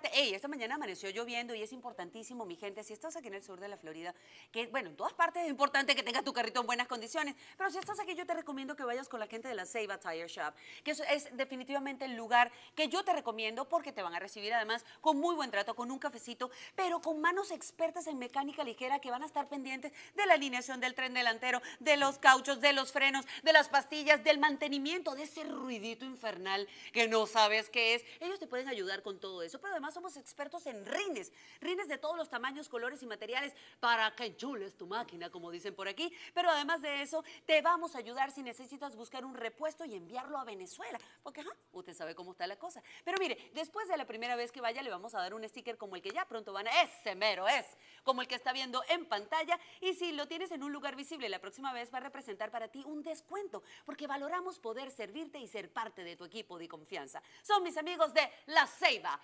parte, hey, esta mañana amaneció lloviendo y es importantísimo, mi gente, si estás aquí en el sur de la Florida, que bueno, en todas partes es importante que tengas tu carrito en buenas condiciones, pero si estás aquí yo te recomiendo que vayas con la gente de la Ceiba Tire Shop, que es definitivamente el lugar que yo te recomiendo porque te van a recibir además con muy buen trato, con un cafecito, pero con manos expertas en mecánica ligera que van a estar pendientes de la alineación del tren delantero, de los cauchos, de los frenos, de las pastillas, del mantenimiento, de ese ruidito infernal que no sabes qué es. Ellos te pueden ayudar con todo eso, pero además somos expertos en rines, rines de todos los tamaños, colores y materiales para que enchules tu máquina, como dicen por aquí, pero además de eso te vamos a ayudar si necesitas buscar un repuesto y enviarlo a Venezuela, porque ajá, usted sabe cómo está la cosa. Pero mire, después de la primera vez que vaya le vamos a dar un sticker como el que ya pronto van a, ese mero es, como el que está viendo en pantalla, y si lo tienes en un lugar visible la próxima vez va a representar para ti un descuento, porque valoramos poder servirte y ser parte de tu equipo de confianza. Son mis amigos de la Ceiba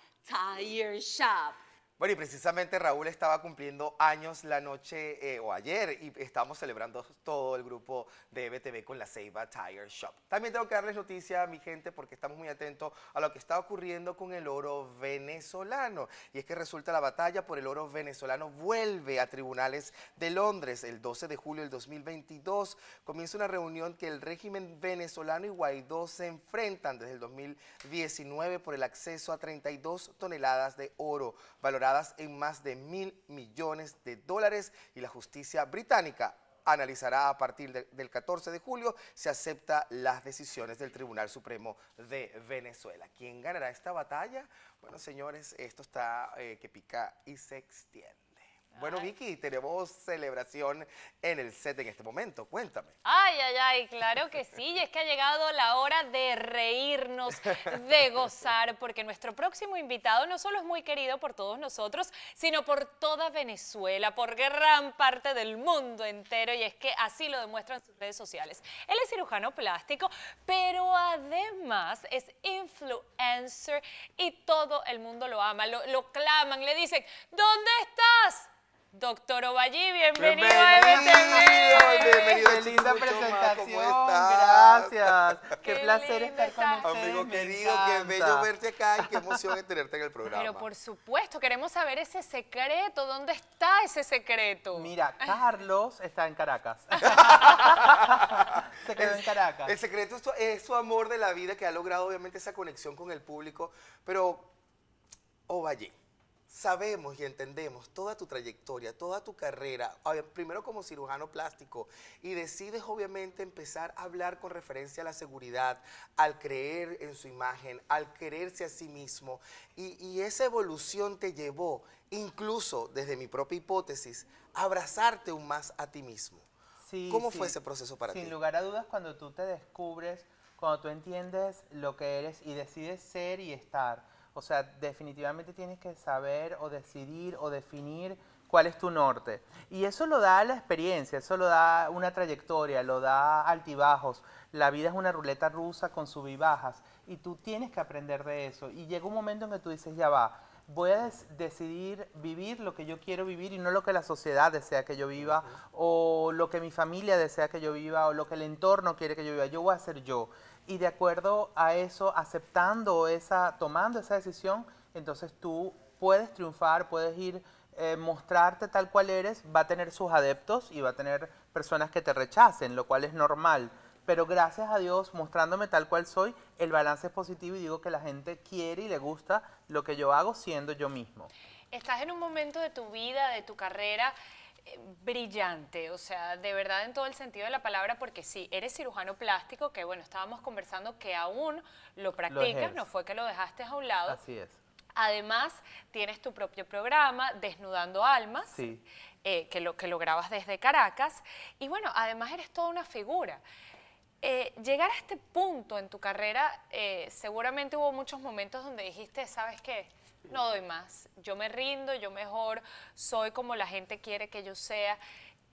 Tire Shop. Bueno, y precisamente Raúl estaba cumpliendo años la noche o ayer, y estamos celebrando todo el grupo de EBTV con la Ceiba Tire Shop. También tengo que darles noticia a mi gente porque estamos muy atentos a lo que está ocurriendo con el oro venezolano. Y es que resulta la batalla por el oro venezolano vuelve a tribunales de Londres. El 12 de julio del 2022 comienza una reunión que el régimen venezolano y Guaidó se enfrentan desde el 2019 por el acceso a 32 toneladas de oro, valorado en más de $1.000 millones y la justicia británica analizará a partir del 14 de julio si acepta las decisiones del Tribunal Supremo de Venezuela. ¿Quién ganará esta batalla? Bueno, señores, esto está que pica y se extiende. Bueno, Vicky, tenemos celebración en el set en este momento, cuéntame. Ay, ay, ay, claro que sí, y es que ha llegado la hora de reírnos, de gozar, porque nuestro próximo invitado no solo es muy querido por todos nosotros, sino por toda Venezuela, por gran parte del mundo entero, y es que así lo demuestran sus redes sociales. Él es cirujano plástico, pero además es influencer y todo el mundo lo ama, lo claman, le dicen, ¿dónde estás? Doctor Ovalle, bienvenido a EBTV. Bienvenido, qué linda presentación. Más, gracias. Qué placer estar con ustedes. Amigo querido, qué bello verte acá y qué emoción de tenerte en el programa. Pero por supuesto, queremos saber ese secreto. ¿Dónde está ese secreto? Mira, Carlos está en Caracas. Se quedó en Caracas. El secreto es su amor de la vida que ha logrado obviamente esa conexión con el público. Pero Ovalle, sabemos y entendemos toda tu trayectoria, toda tu carrera, primero como cirujano plástico, y decides obviamente empezar a hablar con referencia a la seguridad, al creer en su imagen, al quererse a sí mismo, y esa evolución te llevó, incluso desde mi propia hipótesis, a abrazarte aún más a ti mismo. Sí, ¿cómo fue ese proceso para ti? Sin lugar a dudas, cuando tú te descubres, cuando tú entiendes lo que eres y decides ser y estar, o sea, definitivamente tienes que saber o decidir o definir cuál es tu norte. Y eso lo da la experiencia, eso lo da una trayectoria, lo da altibajos. La vida es una ruleta rusa con sub y bajas y tú tienes que aprender de eso. Y llega un momento en que tú dices, ya va, voy a decidir vivir lo que yo quiero vivir y no lo que la sociedad desea que yo viva o lo que mi familia desea que yo viva o lo que el entorno quiere que yo viva. Yo voy a ser yo. Y de acuerdo a eso, aceptando esa, tomando esa decisión, entonces tú puedes triunfar, puedes ir, mostrarte tal cual eres, va a tener sus adeptos y va a tener personas que te rechacen, lo cual es normal. Pero gracias a Dios, mostrándome tal cual soy, el balance es positivo y digo que la gente quiere y le gusta lo que yo hago siendo yo mismo. Estás en un momento de tu vida, de tu carrera, brillante, o sea, de verdad en todo el sentido de la palabra, porque sí, eres cirujano plástico, que bueno, estábamos conversando que aún lo practicas, no fue que lo dejaste a un lado. Así es. Además, tienes tu propio programa, Desnudando Almas, sí, que lo grabas desde Caracas, y bueno, además eres toda una figura. Llegar a este punto en tu carrera, seguramente hubo muchos momentos donde dijiste, ¿sabes qué? No doy más, yo me rindo, yo mejor, soy como la gente quiere que yo sea.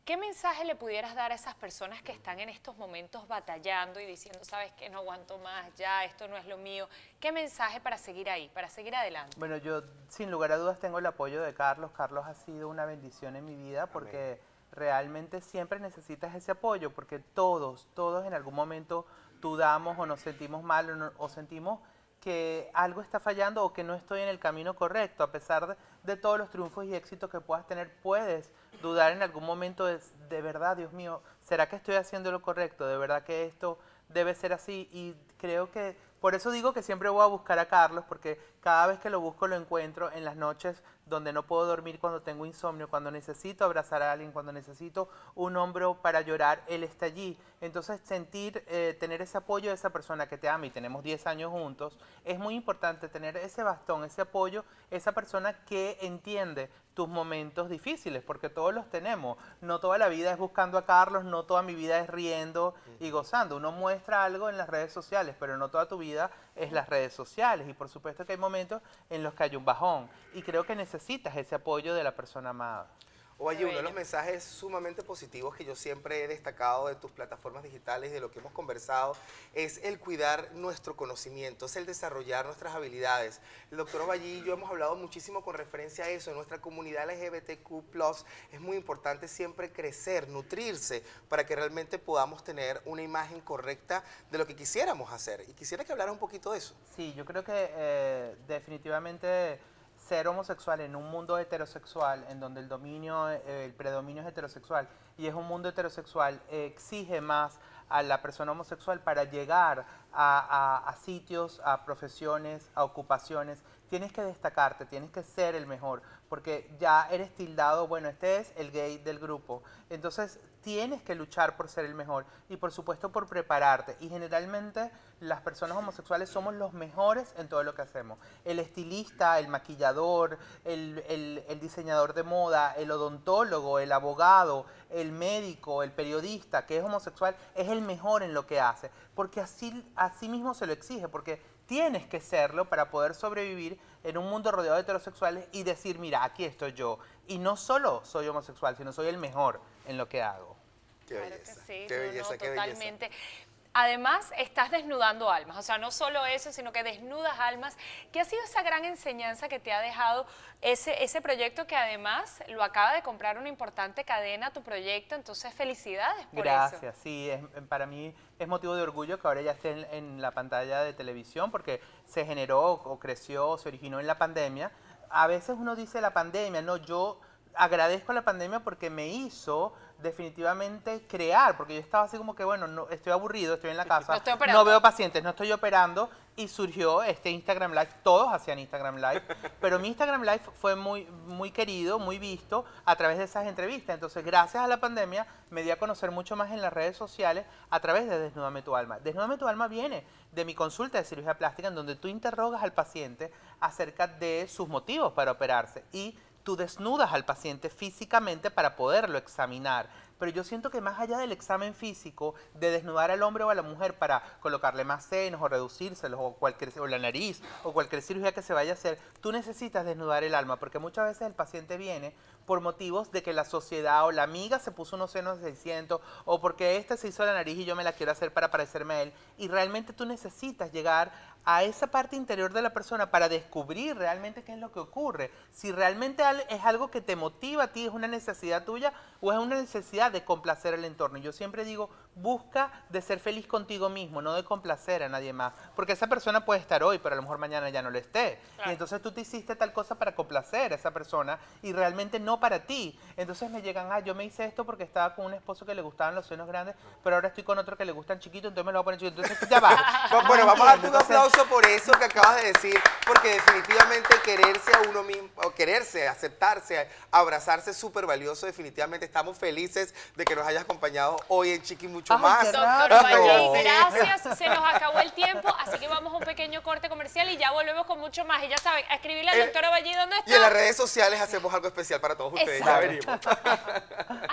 ¿Qué mensaje le pudieras dar a esas personas que están en estos momentos batallando y diciendo, sabes que no aguanto más, ya, esto no es lo mío? ¿Qué mensaje para seguir ahí, para seguir adelante? Bueno, yo sin lugar a dudas tengo el apoyo de Carlos. Carlos ha sido una bendición en mi vida porque realmente siempre necesitas ese apoyo, porque todos en algún momento dudamos o nos sentimos mal o sentimos que algo está fallando o que no estoy en el camino correcto. A pesar de todos los triunfos y éxitos que puedas tener, puedes dudar en algún momento de verdad, Dios mío, ¿será que estoy haciendo lo correcto? ¿De verdad que esto debe ser así? Y creo que, por eso digo que siempre voy a buscar a Carlos, porque cada vez que lo busco lo encuentro en las noches donde no puedo dormir, cuando tengo insomnio, cuando necesito abrazar a alguien, cuando necesito un hombro para llorar, él está allí. Entonces sentir, tener ese apoyo de esa persona que te ama, y tenemos 10 años juntos, es muy importante tener ese bastón, ese apoyo, esa persona que entiende tus momentos difíciles, porque todos los tenemos. No toda la vida es buscando a Carlos, no toda mi vida es riendo y gozando. Uno muestra algo en las redes sociales, pero no toda tu vida es las redes sociales, y por supuesto que hay momentos en los que hay un bajón, y creo que necesitas ese apoyo de la persona amada. Ovalle, uno de los mensajes sumamente positivos que yo siempre he destacado de tus plataformas digitales, de lo que hemos conversado, es el cuidar nuestro conocimiento, es el desarrollar nuestras habilidades. El doctor Ovalle y yo hemos hablado muchísimo con referencia a eso. En nuestra comunidad LGBTQ+, es muy importante siempre crecer, nutrirse, para que realmente podamos tener una imagen correcta de lo que quisiéramos hacer. Y quisiera que hablara un poquito de eso. Sí, yo creo que definitivamente ser homosexual en un mundo heterosexual, en donde el dominio, el predominio es heterosexual, y es un mundo heterosexual, exige más a la persona homosexual para llegar a sitios, a profesiones, a ocupaciones. Tienes que destacarte, tienes que ser el mejor, porque ya eres tildado, bueno, este es el gay del grupo. Entonces tienes que luchar por ser el mejor y por supuesto por prepararte. Y generalmente las personas homosexuales somos los mejores en todo lo que hacemos. El estilista, el maquillador, el diseñador de moda, el odontólogo, el abogado, el médico, el periodista que es homosexual, es el mejor en lo que hace. Porque así mismo se lo exige, porque tienes que serlo para poder sobrevivir en un mundo rodeado de heterosexuales y decir, mira, aquí estoy yo. Y no solo soy homosexual, sino soy el mejor en lo que hago. Qué belleza, claro que sí, qué belleza, qué totalmente. Belleza. Además, estás desnudando almas, o sea, no solo eso, sino que desnudas almas. ¿Qué ha sido esa gran enseñanza que te ha dejado ese proyecto, que además lo acaba de comprar una importante cadena, tu proyecto? Entonces, felicidades por eso. Gracias, sí, para mí es motivo de orgullo que ahora ya esté en la pantalla de televisión, porque se generó o creció o se originó en la pandemia. A veces uno dice la pandemia, no, yo agradezco a la pandemia porque me hizo definitivamente crear, porque yo estaba así como que, bueno, no, estoy aburrido, estoy en la casa, no veo pacientes, no estoy operando, y surgió este Instagram Live. Todos hacían Instagram Live, pero mi Instagram Live fue muy, muy querido, muy visto a través de esas entrevistas. Entonces, gracias a la pandemia, me di a conocer mucho más en las redes sociales a través de Desnúdame tu Alma. Desnúdame tu Alma viene de mi consulta de cirugía plástica, en donde tú interrogas al paciente acerca de sus motivos para operarse, y tú desnudas al paciente físicamente para poderlo examinar. Pero yo siento que más allá del examen físico, de desnudar al hombre o a la mujer para colocarle más senos o reducírselos o la nariz o cualquier cirugía que se vaya a hacer, tú necesitas desnudar el alma, porque muchas veces el paciente viene por motivos de que la sociedad o la amiga se puso unos senos de 600, o porque este se hizo la nariz y yo me la quiero hacer para parecerme a él. Y realmente tú necesitas llegar a esa parte interior de la persona para descubrir realmente qué es lo que ocurre. Si realmente es algo que te motiva a ti, es una necesidad tuya, o es una necesidad de complacer el entorno. Yo siempre digo, busca de ser feliz contigo mismo, no de complacer a nadie más. Porque esa persona puede estar hoy, pero a lo mejor mañana ya no lo esté. Claro. Y entonces tú te hiciste tal cosa para complacer a esa persona y realmente no para ti. Entonces me llegan, yo me hice esto porque estaba con un esposo que le gustaban los senos grandes, pero ahora estoy con otro que le gustan chiquitos, entonces me lo voy a poner chiquito. Entonces ya va. Bueno, vamos a darte un aplauso por eso que acabas de decir, porque definitivamente quererse a uno mismo, o quererse, aceptarse, abrazarse es súper valioso. Definitivamente estamos felices de que nos hayas acompañado hoy en Chic y Mucho Más. Doctor Ovalle, gracias. Se nos acabó el tiempo, así que vamos a un pequeño corte comercial y ya volvemos con mucho más. Y ya saben, a escribirle al doctor Ovalle, ¿dónde está? Y en las redes sociales hacemos algo especial para todos ustedes. Exacto. Ya venimos.